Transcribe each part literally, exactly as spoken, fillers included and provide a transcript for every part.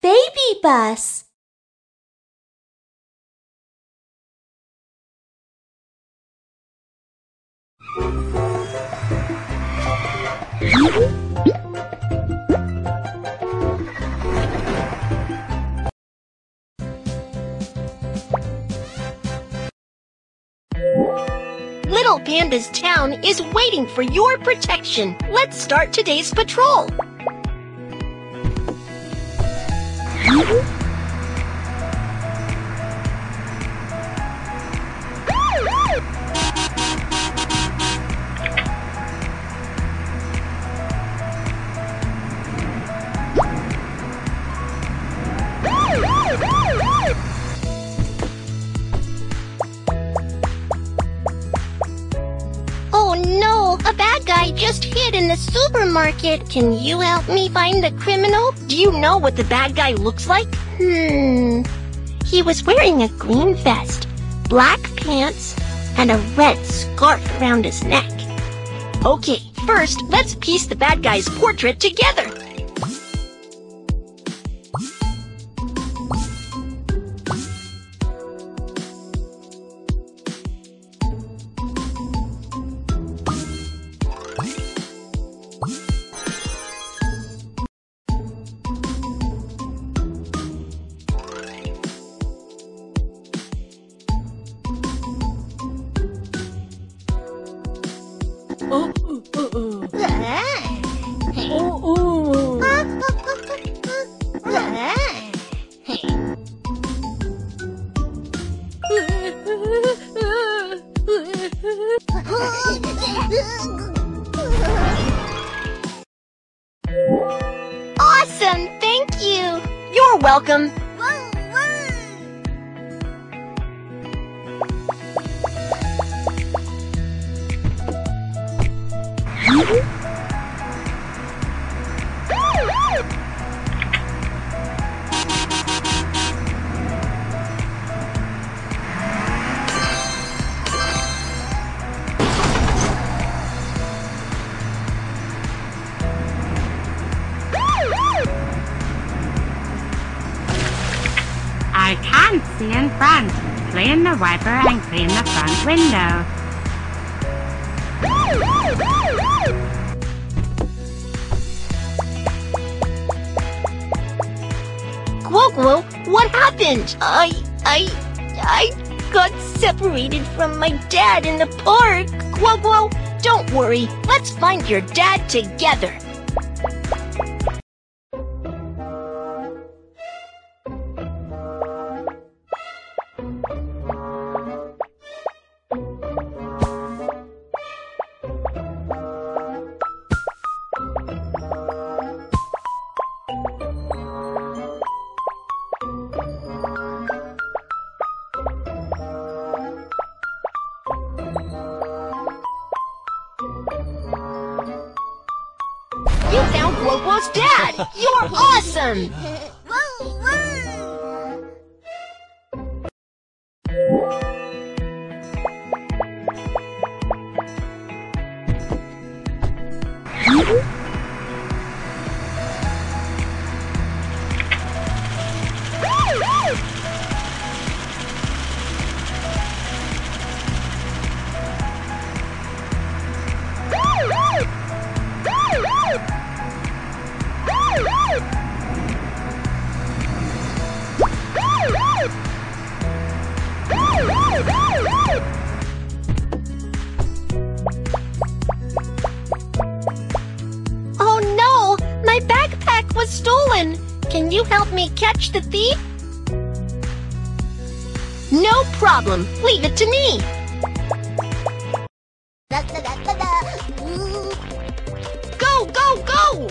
Baby Bus. Little Panda's town is waiting for your protection. Let's start today's patrol. Just hid in the supermarket. Can you help me find the criminal? Do you know what the bad guy looks like? Hmm. He was wearing a green vest, black pants, and a red scarf around his neck. Okay, first, let's piece the bad guy's portrait together. Awesome, thank you. You're welcome. In front. Clean the wiper and clean the front window. Quoquo, what happened? I, I, I got separated from my dad in the park. Quoquo, don't worry. Let's find your dad together. You found Quoquo's dad! You're awesome! Can you help me catch the thief? No problem. Leave it to me. Go, go, go!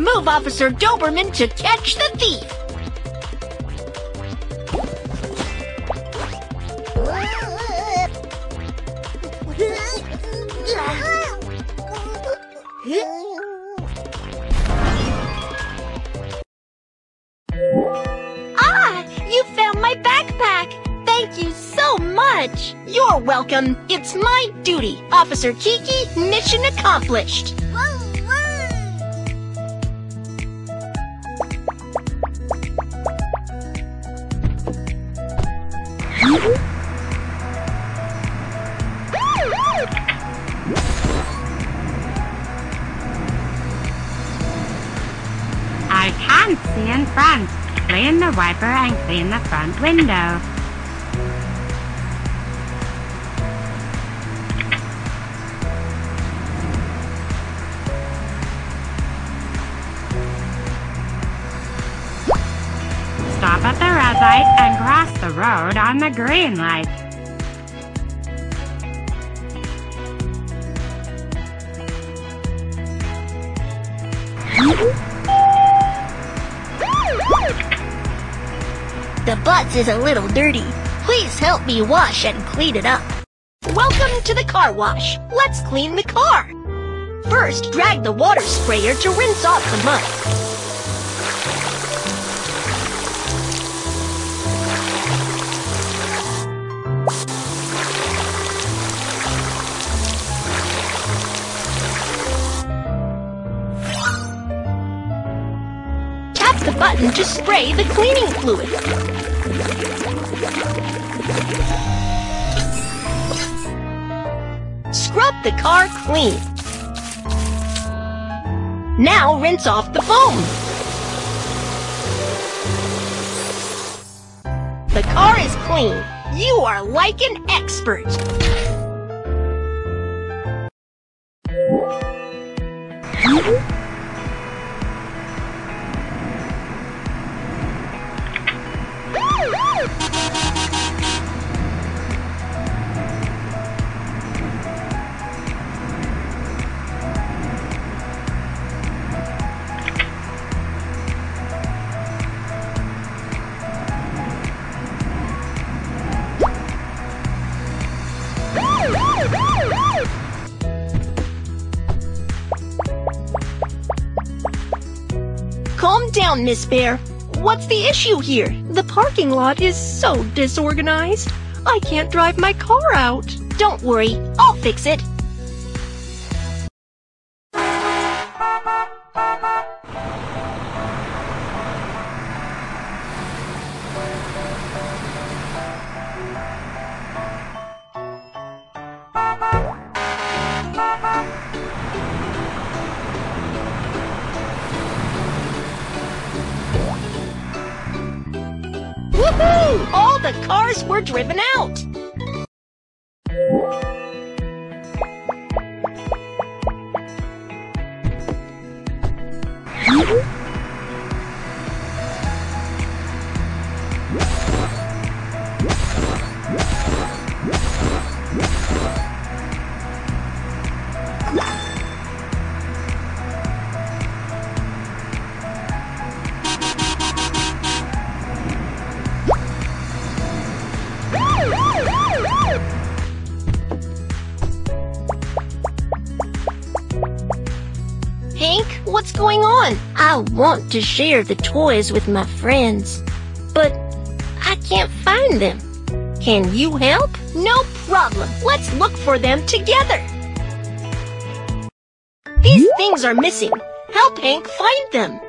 Move Officer Doberman to catch the thief. Ah, you found my backpack. Thank you so much. You're welcome. It's my duty. Officer Kiki, mission accomplished. I can't see in front. Clean the wiper and clean the front window. Stop at the red light and cross the road on the green light. The bus is a little dirty. Please help me wash and clean it up. Welcome to the car wash. Let's clean the car. First, drag the water sprayer to rinse off the mud. The button to spray the cleaning fluid. Scrub the car clean. Now rinse off the foam. The car is clean. You are like an expert. Calm down, Miss Bear. What's the issue here? The parking lot is so disorganized. I can't drive my car out. Don't worry, I'll fix it. All the cars were driven out. Hank, what's going on? I want to share the toys with my friends, but I can't find them. Can you help? No problem. Let's look for them together. These things are missing. Help Hank find them.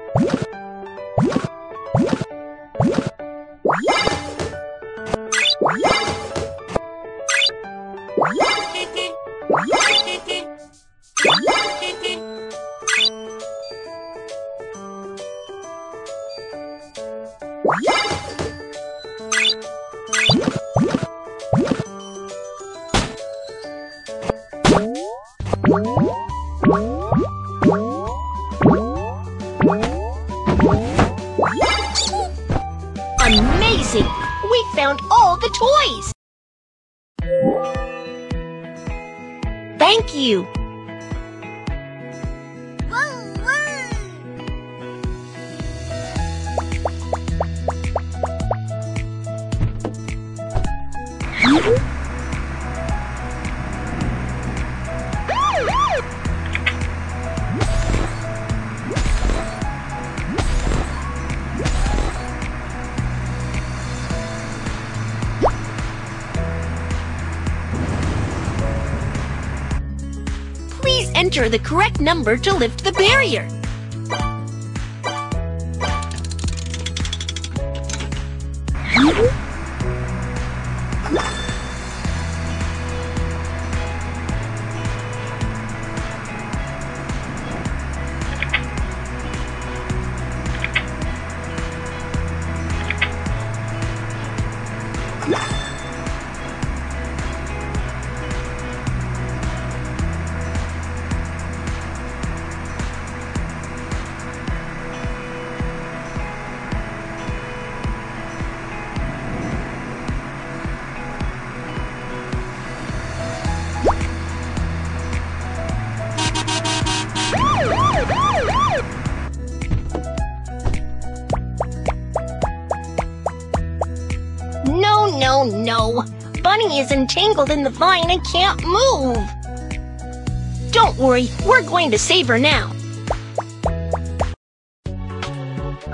Amazing! We found all the toys! Thank you! must enter the correct number to lift the barrier. No, no. Bunny is entangled in the vine and can't move. Don't worry, we're going to save her now.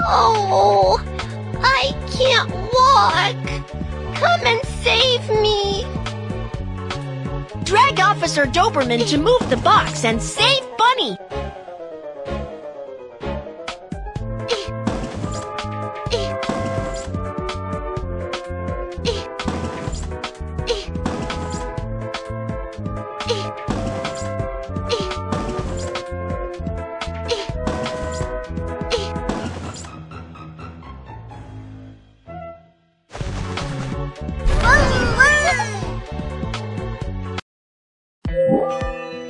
Oh, I can't walk. Come and save me. Drag Officer Doberman to move the box and save Bunny.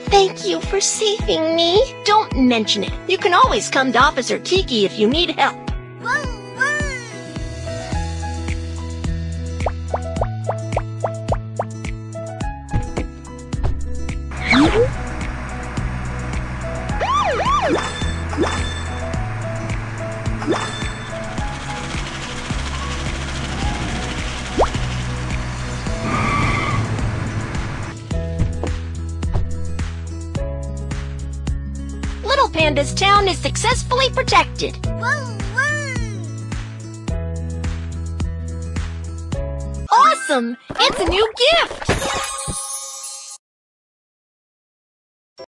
Thank you for saving me. Don't mention it. You can always come to Officer Kiki if you need help. Panda's town is successfully protected. Whoa, whoa. Awesome! It's a new gift!